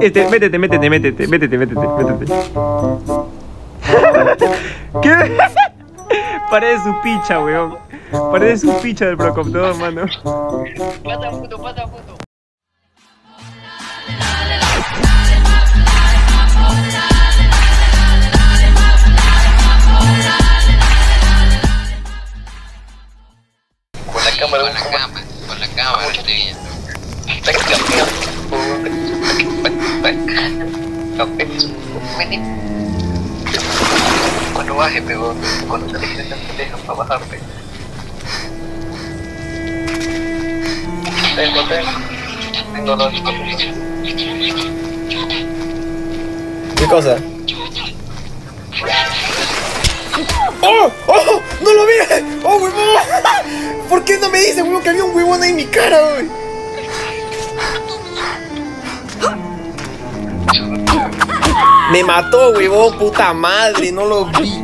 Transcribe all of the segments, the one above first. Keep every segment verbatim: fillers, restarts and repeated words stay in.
Este, métete, métete, métete, métete, métete, métete. ¿Qué? Parece su picha, weón. Parece su picha del Procoptodon, mano. Pata puto, pata puto. Con la cámara, con la cámara, con la cámara, estoy viendo. Cuando baje, pegó. Cuando te dejes las pendejas para bajarte. Tengo, tengo. Tengo dos. ¿Qué cosa? ¡Oh! ¡Oh! ¡No lo vi! ¡Oh, huevón! ¿Por qué no me dices, huevón, que había un huevón ahí en mi cara, wey? Me mató, huevón, puta madre, no lo vi.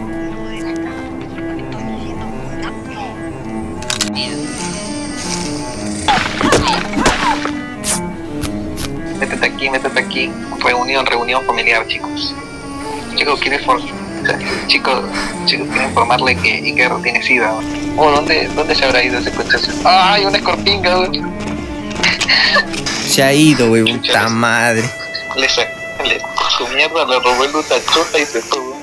Métete aquí, métete aquí. Reunión, reunión familiar, chicos. Chicos, quieren for... chicos, chicos, quiero informarle que Iker tiene SIDA. Oh, ¿dónde, dónde se habrá ido ese cochazo? ¡Ah, hay una escorpinga, weón! Se ha ido, huevón, puta madre. Le saco. Le, su mierda le robó el utachota y se tuvo.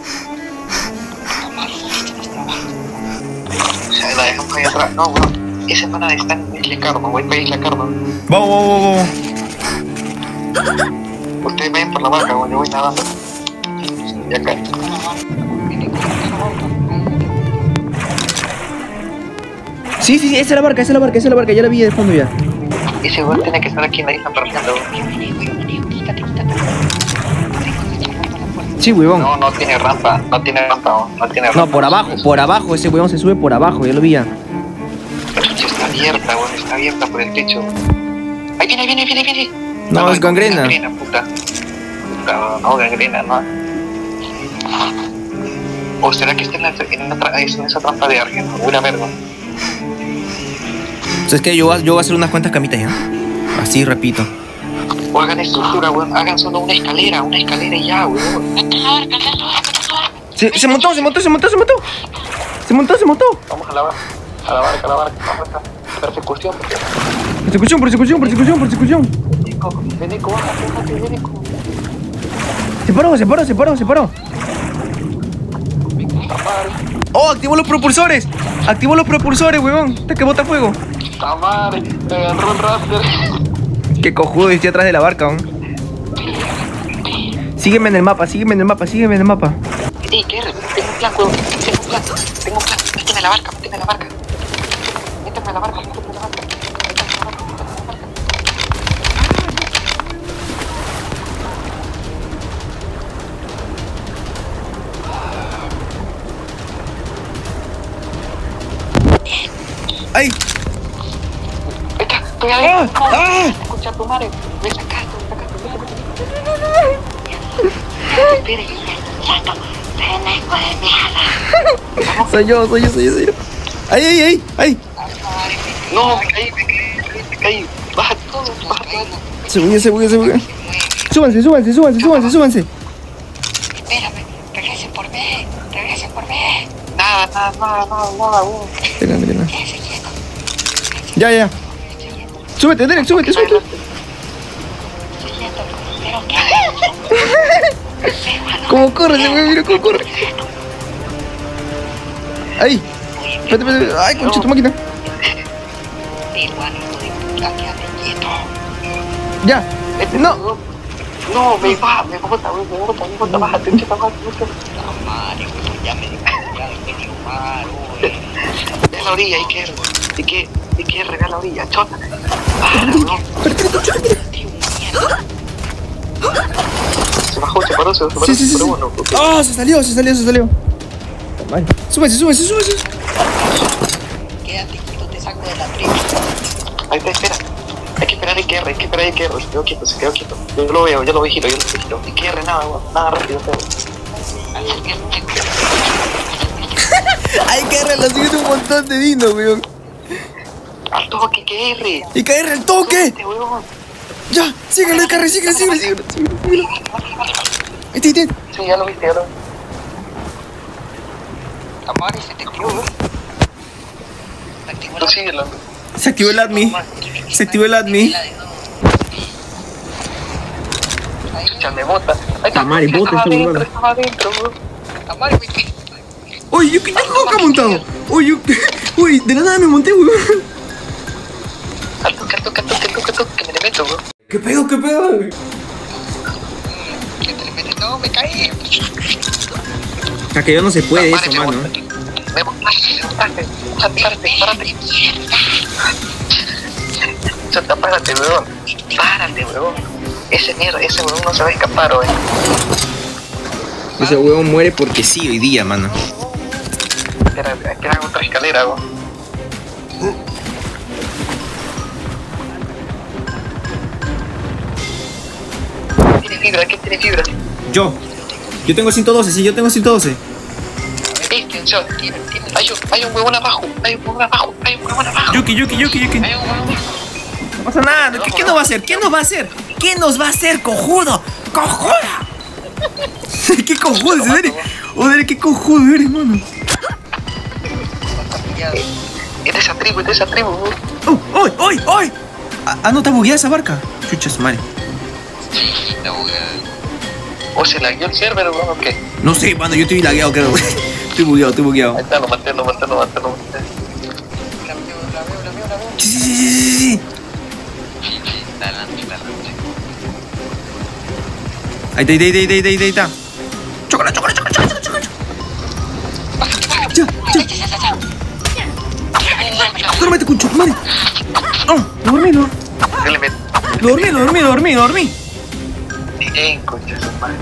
O sea, la dejamos ahí atrás. No, weón. Esa pana está en Isla Karma. Voy para Isla Karma. Vamos, vamos, vamos. Ustedes vayan por la vaca, weón. Yo voy nadando. Y acá. Sí, sí, sí. Esa es la barca, esa es la barca, esa es la barca. Ya la vi de fondo ya. Ese weón tiene que estar aquí en la isla parciando. Sí, huevón. No, no tiene rampa, no tiene rampa, no tiene rampa. No, por abajo, por abajo, ese huevón se sube por abajo, ya lo vi. Está abierta, huevón, está abierta por el techo. Ahí viene, ahí viene, ahí viene, ahí viene. No, no, es gangrena. Gangrena, puta. Puta, no, gangrena, no. O será que está en, la, en, la, en esa trampa de alguien, una verga. O sea, es que yo voy, yo voy a hacer unas cuantas camitas ya. Así, repito. O hagan estructura, weón, hagan solo una escalera, una escalera y ya, weón. Se, se montó, se montó, se montó, se montó. Se montó, se montó. Vamos a la barca, a la barca, a la barca, vamos a la persecución. Persecución, persecución, persecución, persecución. Veneco, baja, bájate, Veneco. Se paró, se paró, se paró, se paró. Oh, activó los propulsores. Activó los propulsores, weón. Te que bota fuego. Tamar, me agarró el raster. Qué cojudo, estoy atrás de la barca, ¿eh? Sígueme en el mapa, sígueme en el mapa, sígueme en el mapa. Sí, ¿qué? Tengo un plan, weón. Tengo un plan, tengo un plan. Méteme a la barca, méteme a la barca. Méteme a la barca, méteme a la barca. Méteme a la barca, méteme a la barca. ¡Ay! ¡Venga! ¡Estoy adentro! ¡Ah! ¡Ah! A tu madre, me sacaste, me sacaste, me sacaste. Soy yo, soy yo, soy yo, soy yo. ¡Ay, ay, ay! ¡Ay! No, me caí, me caí, me caí. Baja todo, baja todo. Se huye, se huye, se huye. Súbanse, súbanse, súbanse, súbanse, súbanse. Espérame, regresen por mí, regresen por mí. Nada, nada, nada, nada, nada, uh. Ya, ya. Súbete, Derek, súbete, súbete. ¿Cómo corre ese güey? Mira cómo corre. Ahí. Vete, vete. Ay, concha tu máquina. Ya. No. No, me va, me bota, me bota, me bota, bájate, chata, bájate. No, madre, ya me dio, ya me dio mal, güey. De la orilla, ¿y qué? ¿Y qué? ¿Y qué? Regala la orilla, chota. Se bajó, se paró, se paró. Sí, sí, sí. Ah, se salió, se salió, se salió. Súbese, súbese, súbese. Quédate quieto, te saco de la tripa. Ahí está, espera. Hay que esperar I Q R, hay que esperar I Q R. Se quedó quieto, se quedó quieto. Yo lo veo, yo lo vigilo, yo lo vigilo. I Q R, nada, nada rápido. I Q R lo sigue un montón de vino, weón. Al toque, I Q R. I Q R, al toque. Ya, síguele, Carrie, síguele, síguele, síguele, síguele. Este, este. Sí, ya lo viste, ya lo viste. La madre se te activó, ¿no? Se activó el admin. Se activó el admin. Se activó el admin. Chucha, me bota. Amari, bota esta huevada. Amari, vete. Uy, yo que ya nunca he montado. Uy, yo que... Uy, de la nada me monté, weón. Al toque, al toque, al toque, al toque, al toque, que me le meto, weón. ¿Qué pedo, qué pedo? Que te le metes, no, me caí. A que yo no se puede eso, mano. Párate, párate, párate. Chata, párate, weón. Párate, weón. Ese mierda, ese weón no se va a escapar, weón. Ese weón muere porque sí hoy día, mano. Que hago otra escalera, weón. ¿Qué tiene fibra? ¿Qué tiene fibra? Yo. Yo tengo ciento doce, sí, yo tengo ciento doce. Atención, tiene, tiene. Hay un, hay un huevón abajo, hay un huevón abajo, hay un huevón abajo. Yuki, Yuki, Yuki, Yuki. Hay un huevón abajo. No pasa nada, ¿qué, qué nos va a hacer? ¿Qué nos va a hacer? ¿Qué nos va a hacer, cojudo? ¡Cojuda! ¿Qué cojudo, Odere? Odere, qué cojudo eres, mano. Es de esa tribu, es de esa tribu. ¡Uy, uy, uy, uy! Ah, no, está bugueada esa barca. Chucha, su madre. Está bugueada. ¿O se lagueó el server, weón, o qué? No sé, mano, yo estoy lagueado, creo. Estoy bugueado, estoy bugueado. Ahí está, lo maté, lo maté, lo maté, lo maté. La veo, la veo, la veo, la veo. Sí, sí, sí, sí, sí. La lancha, la lancha. Ahí está, ahí está, ahí está, ahí está, ahí está. Chócala, chócala, chócala, chócala, chócala. Ya, ya. Duérmete, concho, madre. No, lo dormí, lo dormí. Lo dormí, lo dormí, lo dormí, lo dormí. Ey, concha su madre.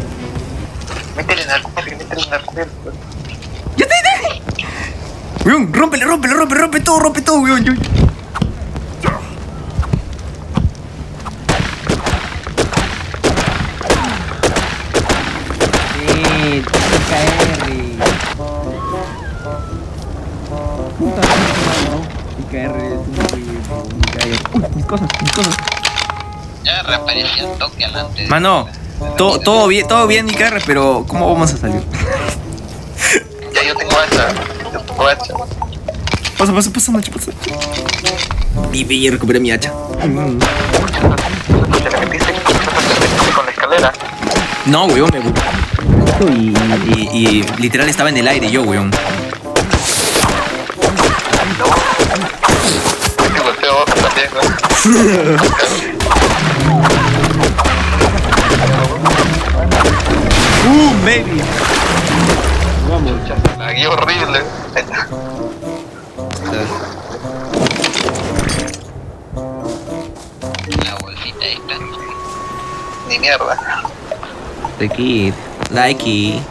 Métele en el cuerpo, métele en el cuerpo. ¡Ya te dije! Weón, rompele, rompele, rompe, rompe todo, rompe todo, weón. Yo... Sí, T K R. Puta madre, no. T K R es un río, un gallo. Uy, mis cosas, mis cosas. Ya reapareció el toque adelante. Mano, todo, todo bien, todo bien, mi carre, pero ¿cómo vamos a salir? Ya yo tengo hacha, yo tengo hacha. Pasa, pasa, pasa, macho, pasa. Vive y recuperé mi hacha. ¿Te la metiste con la escalera? No, weón, me gustó. Y, y, y literal estaba en el aire yo, weón. Te golpeo también, weón. Uh, baby. Vamos, la guía horrible. La bolsita está. Ni mierda. The kid, likey.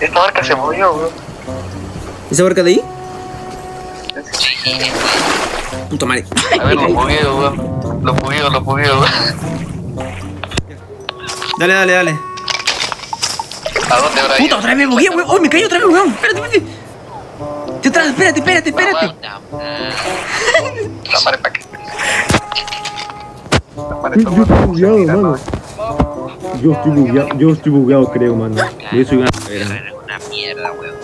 Esta barca se movió, bro. ¿Esa barca de ahí? Sí. Puta madre. A ver, lo movió, bro. Lo movió, lo movió, bro. Dale, dale, dale. ¿A dónde habrá ido? Puta, otra vez me moví, weón. Oh, me caí otra vez, weón. Espérate, espérate. Te atrás, espérate, espérate, espérate. La madre pa' qué. La madre pa' qué. Yo estoy bugueado, mano. Yo estoy bugueado, yo estoy bugueado, creo, mano. Yo soy una mierda, weón.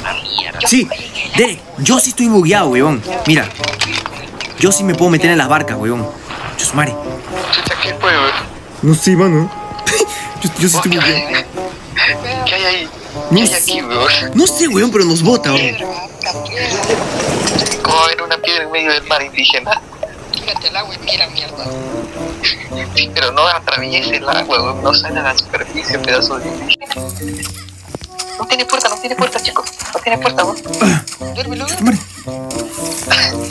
Una mierda. Sí, Derek, yo sí estoy bugueado, weón. Mira. Yo sí me puedo meter en las barcas, weón. Chusmare. Chucha, ¿qué fue, weón? No sé, sí, mano. Yo, yo sí estoy bugueado. ¿Qué hay ahí? ¿Qué no hay aquí, weón? No sé, weón, pero nos bota, weón. Como ver una piedra en medio del mar indígena. Fíjate el agua y mira, mierda. Sí, pero no atraviese el agua, weón. No sale a la superficie, pedazo de indígena. No tiene puerta, no tiene puerta, chicos. No tiene puerta, weón. Duérmelo, weón.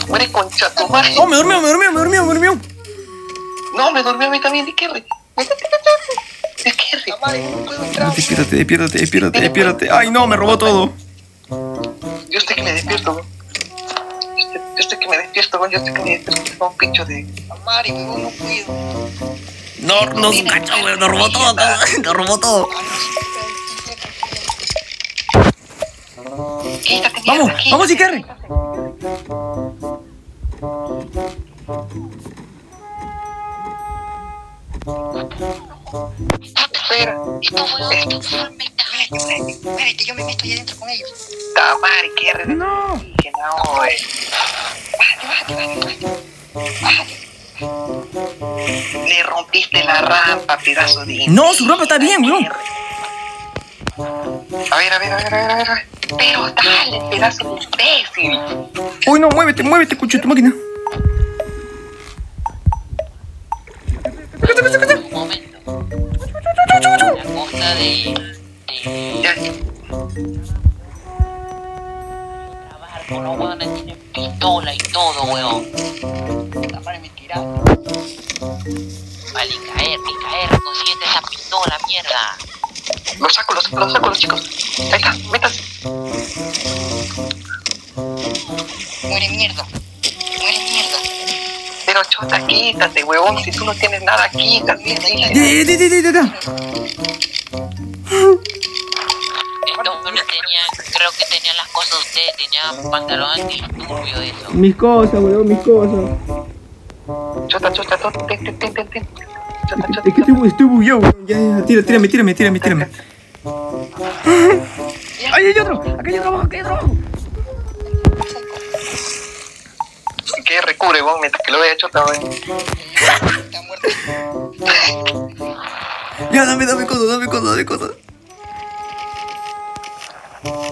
Muere con chato, man. No, me durmió, me durmió, me durmió, me durmió. No, me durmió a mí también, de Kerry. Despiértate, despiértate, despiértate, despiértate. Ay, no, me robó todo. Yo estoy que me despierto, güey. Yo estoy que me despierto, güey. Yo estoy que me despierto con un pincho de. Amari, güey, no cuido. No, no, no, cacho, güey. Nos robó todo, cabrón. Nos robó todo. Vamos, vamos, Kerry. Espera, esto fue totalmente. Espérate, yo me meto ahí adentro con ellos. Tamari, qué re... No. Que no, güey. Bájate, bájate, bájate, bájate. Le rompiste la rampa, pedazo de... No, su rampa está bien, güey. A ver, a ver, a ver, a ver, a ver. Pero dale, pedazo de imbécil. Uy, no, muévete, muévete, coche de tu máquina. Un momento. La costa de... Ya. Trabajar con los huevones, tienen pistola y todo, huevón. Tapar mi tirada. Vale, caer, ni caer, consciente esa pistola, mierda. Lo saco, lo saco, lo saco, los chicos. Ahí está, métase. Muere mierda, muere mierda. Pero chota, quítate, huevón, si tú no tienes nada, quítate. Creo que tenían las cosas ustedes, tenían pantalón antidisturbio, eso. Mis cosas, weón, mis cosas. Chota, chota, chota, ten, ten, ten, ten. Chota, chota. Es que estoy, estoy bugueado, weón. Ya, ya, tira, tírame, tírame, tírame, tírame. ¡Ay, hay otro! ¡Acá hay otro abajo, acá hay otro abajo! Que recubre, weón, mientras que lo vea, chota, weón. Está muerto. Ya, dame, dame cosas, dame cosas, dame cosas.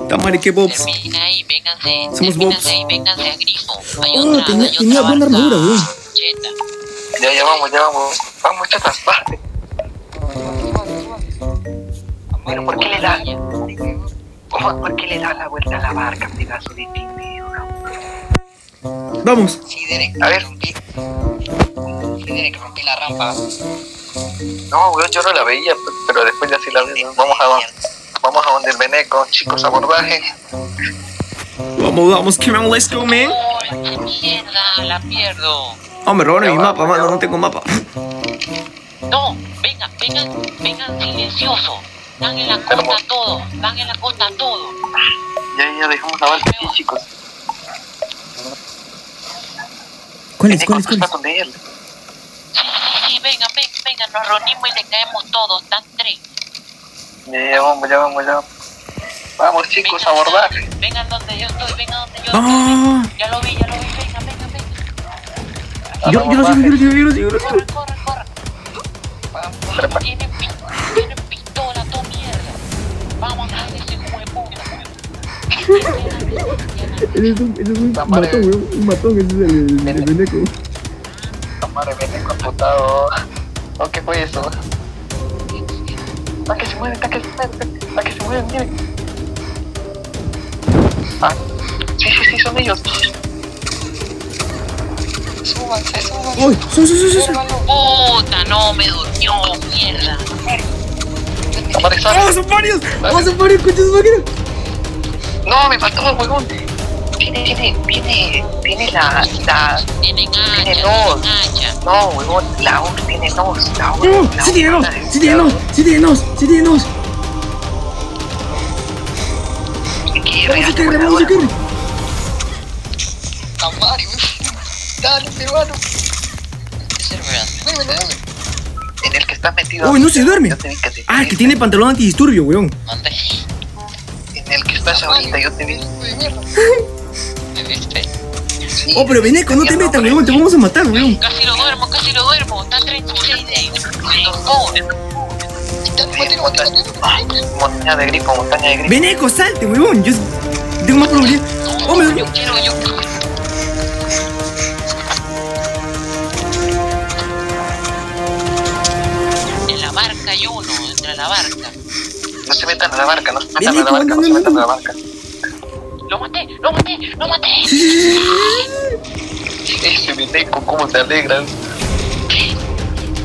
Tamari, que bobs. Termina ahí, vénganse. Somos bobs. Ahí, vénganse a Grifo. Hay oh, otra, tenía, hay tenía otra buena armadura, güey. Cheta. Ya, ya vamos, ya vamos. Vamos, chata, parte. Pero ¿por qué le da? ¿Por qué le da la vuelta a la barca, pedazo de pingüino? Vamos. Sí, Derek, a ver. Rompí. Sí, Derek, rompí la rampa. No, güey, yo no la veía, pero después ya sí la vi. Vamos abajo. Vamos a donde el Beneco, chicos, abordaje. Vamos, vamos, come on, let's go, man. ¡Qué mierda! La pierdo. No, me robaron mi mapa, mano, no tengo mapa. No, vengan, vengan, vengan silencioso. Dan en la costa todo, dan en la costa todo. Ya, ya dejamos la balsa aquí, chicos. ¿Cuál es, cuál es, cuál es? Sí, sí, sí, vengan, vengan, vengan, nos reunimos y le caemos todos, dan tres. Ya vamos, ya vamos, ya vamos. Vamos, chicos, vengan, abordaje. Vengan donde yo estoy, vengan donde yo ah. estoy. Ya lo vi, ya lo vi, vengan, vengan, vengan. Yo, yo lo sigo, yo lo sigo, yo lo sigo. Corran, corran, corran. Vamos, tienen pistola, tienen pistola, todo mierda. Vamos a ese hijo de puta. Ese es un, ese es un matón, weón. Un matón, ese es el, el Beneco. Tomar el Beneco amputado. ¿O qué fue eso? ¡Está que se mueve! ¡Está que se mueve! ¡Está que se mueve! ¡Miren! ¡Ah! ¡Sí, sí, sí! ¡Son ellos! ¡Súbanse! ¡Súbanse! ¡Uy! ¡Sú, sú, sú, sú! ¡Puta! ¡No! ¡Me durmió! ¡Mierda! ¡No! ¡Son varios! ¡No! ¡Son varios! ¡Cuchas máquinas! ¡No! ¡Me faltó el huevón! Tiene, tiene, tiene, tiene la, la... Tiene gancha, tiene nos. No, huevón, la U tiene nos, la U. No, sí tiene nos, sí tiene nos, sí tiene nos, sí tiene nos. Vamos a caer, vamos a caer. Tamari, huevón. Dale, peruano. Duérmelo, duérmelo. En el que estás metido. Uy, no se duerme. Ah, que tiene pantalón antidisturbio, huevón. En el que estás ahorita, yo te vi. Sí, oh, pero Beneco, no te metas, weón, te vamos a matar, weón. Casi lo duermo, casi lo duermo. Está treinta y seis de... Los dos. Montaña de grifo, montaña de grifo. Beneco, salte, weón. Yo tengo más probabilidad. Oh, me duermo. Yo quiero, yo quiero. En la barca hay uno, entre la barca. No se metan a la barca, no se metan a la barca, no se metan a la barca. ¡Lo maté! ¡Lo maté! ¡Lo maté! Ese Beneco, ¿cómo te alegras?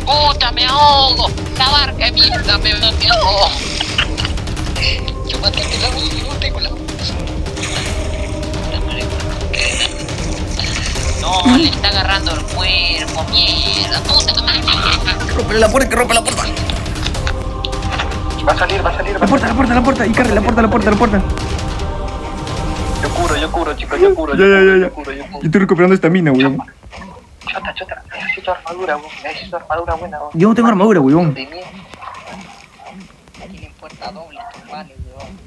¡Puta, me ahogo! ¡La barca mierda! ¡Me ahogo! Yo maté a la luz y no tengo la... No, le está agarrando el cuerpo, mierda. ¡Puta, no me... ¡Rompe la puerta, que rompe la puerta! Va a salir, va a salir, va a salir. La puerta, la puerta, la puerta. Y carre, la puerta, la puerta, la puerta. Yo curo, yo curo, chicos, yo curo. Ya, yo ya, curo, ya. Yo, curo, yo, curo. Yo estoy recuperando estamina, weón. Chota, Nacho, necesito armadura, weón. Necesito armadura buena, weón. Yo no tengo armadura, weón. Tienen puerta doble, vale, weón.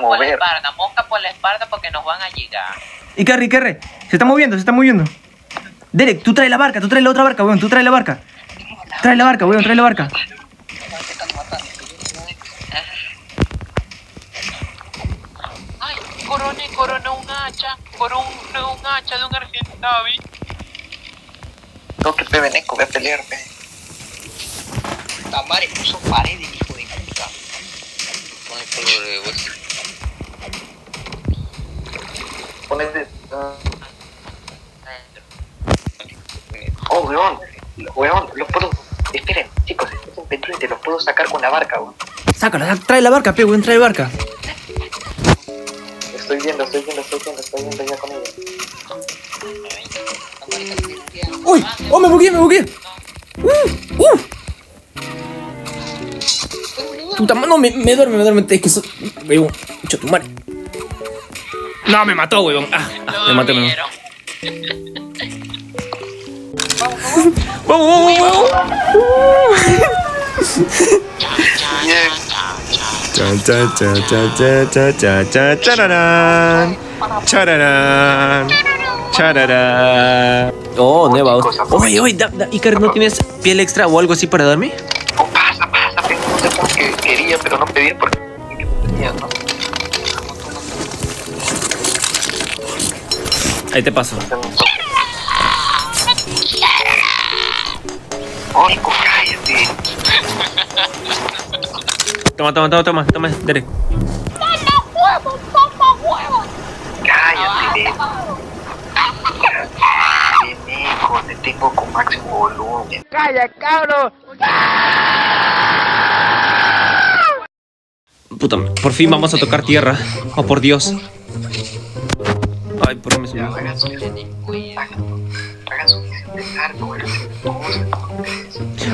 Mosca, mosca por la espalda, mosca por la espalda porque nos van a llegar. Y Carry, Carry, se está moviendo, se está moviendo. Derek, tú trae la barca, tú trae la otra barca, weón, tú trae la barca. Trae la barca, weón, trae la barca. Ay, coroné, coroné un hacha, coroné un hacha de un argentavi. No, que peveneco, voy a pelearme. Tamare puso paredes, hijo de puta. Ponete. Oh, weón, weón, los puedo. Esperen, chicos, estén pendientes, los puedo sacar con la barca, weón. Sácala, trae la barca, pe, weón, trae la barca. Estoy viendo, estoy viendo, estoy viendo, estoy viendo ya con ella. Uy, oh, me bugué, me bugué. Uh, uh. Puta, no, me, me duerme, me duerme, es que eso... Weón, mucho tu madre. No, me mató, weón. Ah, ah, me maté, weón. Vamos, vamos, vamos, vamos. Chan, chan, chan, chan, chan, chan, chan, chararán. Chararán. Chararán. Oh, neva. Oye, oye, Icar, ¿no tienes piel extra o algo así para darme? Que quería, pero no pedía porque tenía, ¿no? Ahí te paso. Oye, cállate. Toma, toma, toma, toma, toma, Derek. ¡Toma huevos, toma huevos! Cállate, Derek. Te tengo con máximo volumen. ¡Calla, cabrón! Puta, por fin vamos a tocar tierra. Oh, por Dios. Ay, por me subió.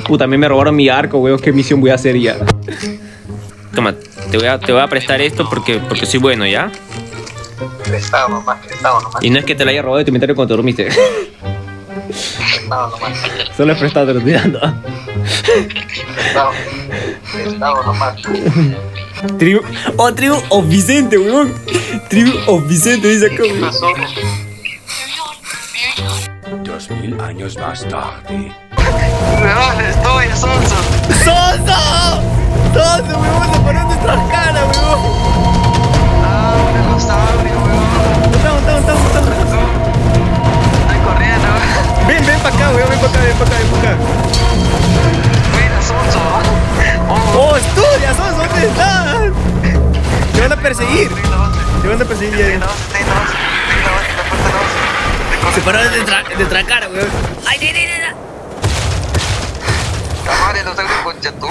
Puta, a mí me robaron mi arco, weón. ¿Qué misión voy a hacer ya? Toma, te voy a, te voy a prestar esto porque, porque soy bueno, ¿ya? Prestado nomás, prestado nomás. Y no es que te lo haya robado de tu inventario cuando te dormiste. Prestado nomás. Solo es prestado, te lo estoy dando. Prestado. Prestado nomás. Tribu... Oh, Tribu of Vicente, weón. Tribu of Vicente, dice acá, weón. Dos mil años más tarde. Weón, estoy sonso. ¡Sonso! ¡Sonso, weón! ¡Se ponen nuestras caras, weón! Ah, me gusta, weón. Estamos, estamos, estamos, estamos. Estoy corriendo, weón. Ven, ven para acá, weón. Ven para acá, ven para acá, ven para acá. Buena, sonso. Oh, estudia, sonso. ¿Dónde estás? Te van a perseguir. Te van a perseguir ya. Se pararon de, tra de tracar, weón. Ay, ay, ay, ay. Cámara, no salgo con chatú.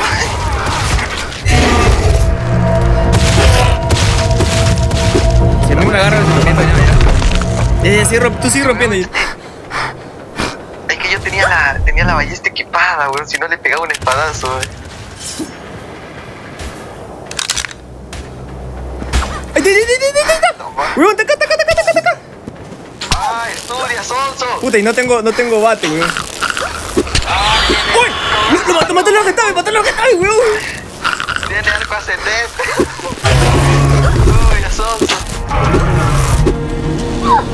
Si no me agarran, se rompiendo ya. Eh, sí, tú sí rompiendo ya. Es que yo tenía la, tenía la ballesta equipada, weón. Si no le pegaba un espadazo, weón. Weón, taca, taca, taca, taca, taca. Ah, estudia, sonso. Puta, y no tengo, no tengo bate, weón. ¡Uy! Lo mató, mató lo que estaba, mató lo que estaba, weón. Tiene arco ascendente. Estudia, sonso.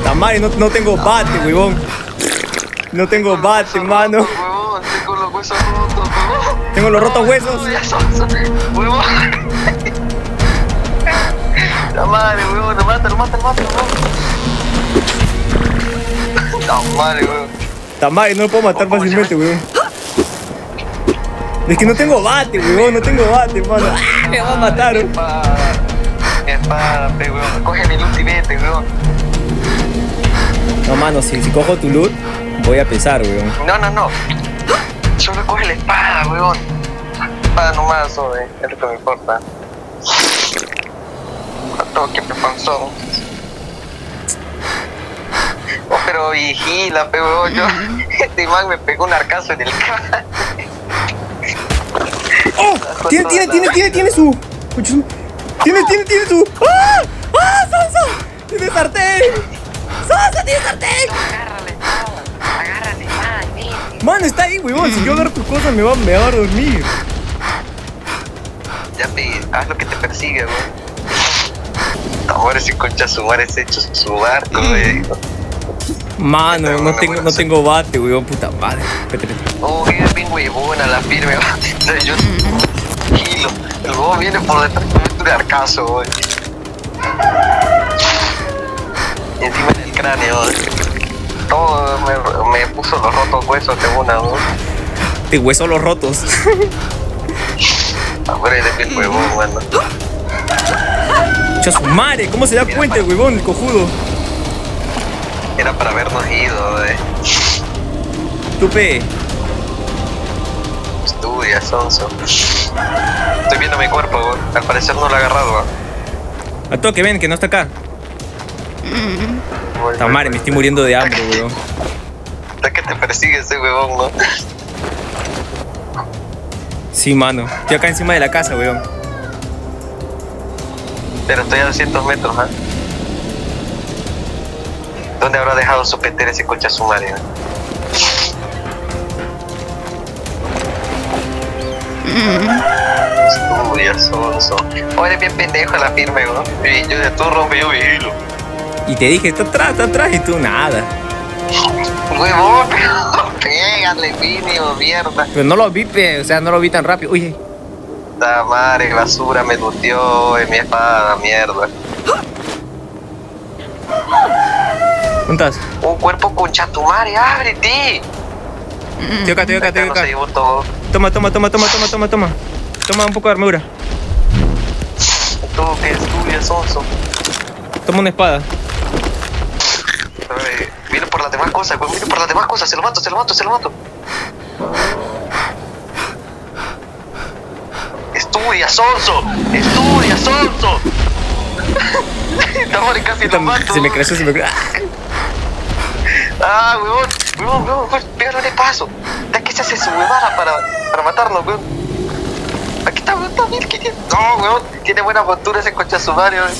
Tamari, no, no tengo bate, weón. No tengo bate, mano. Tengo los huesos rotos, weón. Tengo los rotos huesos. Estudia, sonso, weón. La madre, weón, lo mata, lo mata, lo mata, weón. La madre, weón. Tamari, no lo puedo matar fácilmente, weón. Es que no tengo bate, weón, no tengo bate, mano. Me va a matar, weón. Mi espada, weón. Coge mi loot y vete, weón. No, mano, si, si cojo tu loot, voy a pesar, weón. No, no, no. Solo coge la espada, weón. Espada nomás, sobre, es lo que me importa. Que me pasó. Oh, pero vigila, pegó yo. Este man me pegó un arcazo en el cara. ¡Oh! Tiene, tiene, tiene, tiene, tiene su. Tiene, tiene, tiene su. ¡Ah! ¡Ah, Sansa! ¡Tiene sartén! ¡Sosa, tiene sartén! Agárrale, no, agárrale, ay, mire. Mano, está ahí, huevón. Si yo agarro tu cosa, me va, me va a dormir. Ya, pe, haz lo que te persigue, weón. Ahora sí, concha, su bar es hecho su barco, wey. Mano, no, no tengo, no tengo bate, weón, puta madre. Oh, es bien huevona la firme, weón. Yo tranquilo. El huevón viene por detrás de arcazo, weón. Y encima en el cráneo, todo me, me puso los rotos huesos de una, weón. Te hueso los rotos. Ahora eres bien huevón, mano. Su madre, ¿cómo se da Era cuenta para... el huevón, el cojudo? Era para habernos ido, eh. Tupe. Estudia, sonso. Estoy viendo mi cuerpo, bro. Al parecer no lo he agarrado, bro. A toque, ven, que no está acá. Voy, Ta madre, voy, me voy, estoy voy. muriendo de hambre, huevón. Hasta que te persigue ese huevón, ¿no? Sí, mano. Estoy acá encima de la casa, huevón. Pero estoy a doscientos metros, ¿ah? ¿eh? ¿Dónde habrá dejado su petera ese coche a su madre? Estudia, sonso. Oye, bien pendejo la firme, ¿no? Y yo de todo rompe, yo vigilo. Y te dije, está atrás, está atrás, y tú nada. Huevón, pégale, mínimo, mierda. Pero no lo vi, o sea, no lo vi tan rápido. Oye. Puta madre, basura me luteó en mi espada, mierda. ¿Juntas? Un cuerpo con chatumare, ábrete. Estoy acá, estoy acá, estoy acá. Toma, toma, toma, toma, toma, toma, toma. Toma un poco de armadura. Todo que es tuyo, sonso. Toma una espada. Mira por las demás cosas, mira por las demás cosas, se lo mato, se lo mato, se lo mato. Estudia, sonso, estudia, sonso. Estamos casi lo mato. Se me creció, se me creció. Ah, weón, weón, weón, weón, pégale un paso. ¿De qué se hace su huevada para, para matarlo, weón? Aquí está, weón, está mil quinientos. No, weón, tiene buena montura ese coche sumario, weón.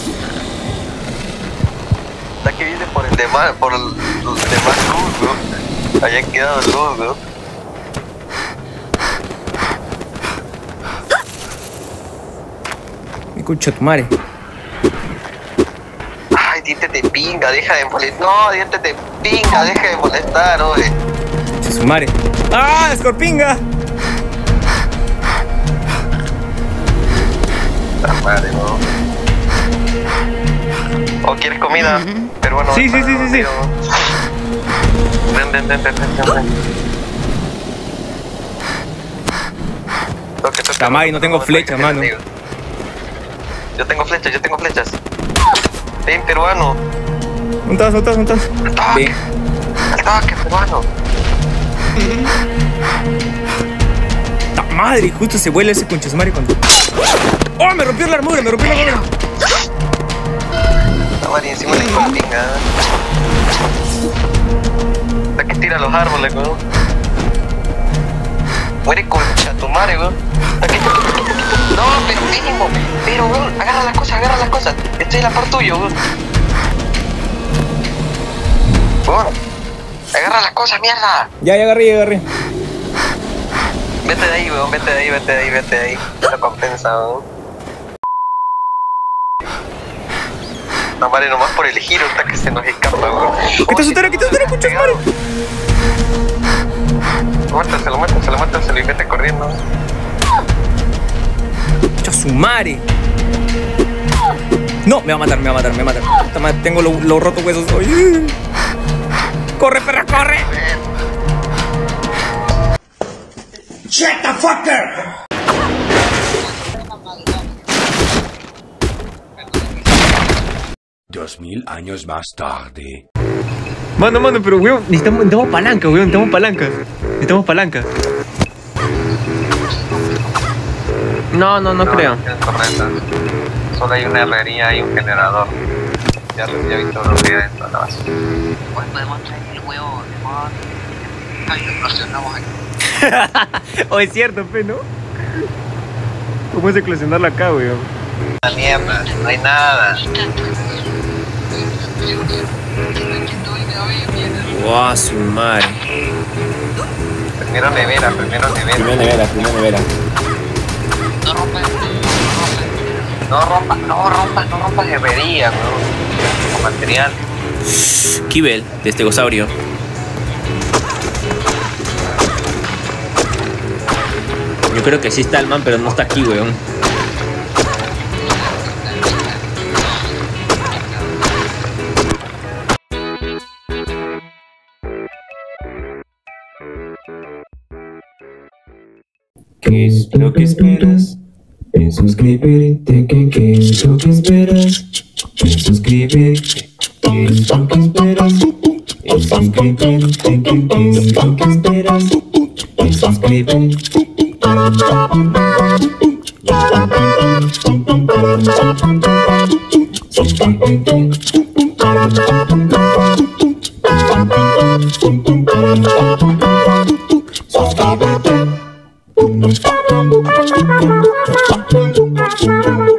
La que viene por el demás, por el demás luz, weón. Hayan quedado luz, weón. Escucha tu madre. Ay, diente de pinga, deja de molestar. No, diente de pinga, deja de molestar, oye. Escucha su madre. ¡Ah, escorpinga! La madre, no. ¿O quieres comida? Uh-huh. Pero bueno. Sí, sí, sí, sí, sí. Ven, ven, ven, ven, ven, ven. Tamari, no tengo flecha, mano. Yo tengo flechas, yo tengo flechas. Ven, peruano. Juntas, juntas, juntas. Al toque. Al toque, peruano. ¡Ta madre! Justo se vuela ese conchasmari cuando... ¡Oh! Me rompió la armadura, me rompió la armadura. ¡Ta madre! Encima de la pinga. La que tira los árboles, weón. Muere concha tu madre, weón. La que... No, pero mínimo, pero weón, agarra las cosas, agarra las cosas. Estoy en la par tuyo, weón. Weón, agarra las cosas, mierda. Ya, ya agarré, ya agarré. Vete de ahí, weón, vete de ahí, vete de ahí, vete de ahí. Lo compensa, weón. No, vale, nomás por el giro hasta que se nos escapa, weón. ¡Quita su tero, quita su tero, cuchas, mano! Muértase, lo muértase, lo muértase, lo inventa corriendo. Chasumare. No, me va a matar, me va a matar, me va a matar. Tengo los lo rotos huesos. Oye. Corre, perra, corre. Shut the fucker. Dos mil años más tarde. Mano, mano, pero weón, necesitamos, necesitamos palanca, weón, necesitamos palanca. Necesitamos palanca. No, no, no, no creo. No, solo hay una herrería y un generador. Ya lo he visto los videos dentro de la base. Hoy podemos traer el huevo de modo que nos eclosionamos aquí. O es cierto, pe, ¿no? ¿Cómo es eclosionarla acá, weón? La mierda, no hay nada. Guau, wow, su madre. Primero nevera, primero nevera. Primero nevera, primero nevera. No rompa, no rompa, no rompa, no rompa nevería, bro. Con material. Kibel, de estegosaurio. Yo creo que sí está el man, pero no está aquí, weón. ¿Qué es lo que esperas? En suscribirte, ¿qué, qué es lo que esperas? En suscribirte, ¿qué es lo que esperas? En suscribirte, ¿qué, qué es lo que esperas? En suscribirte. We'll be right back.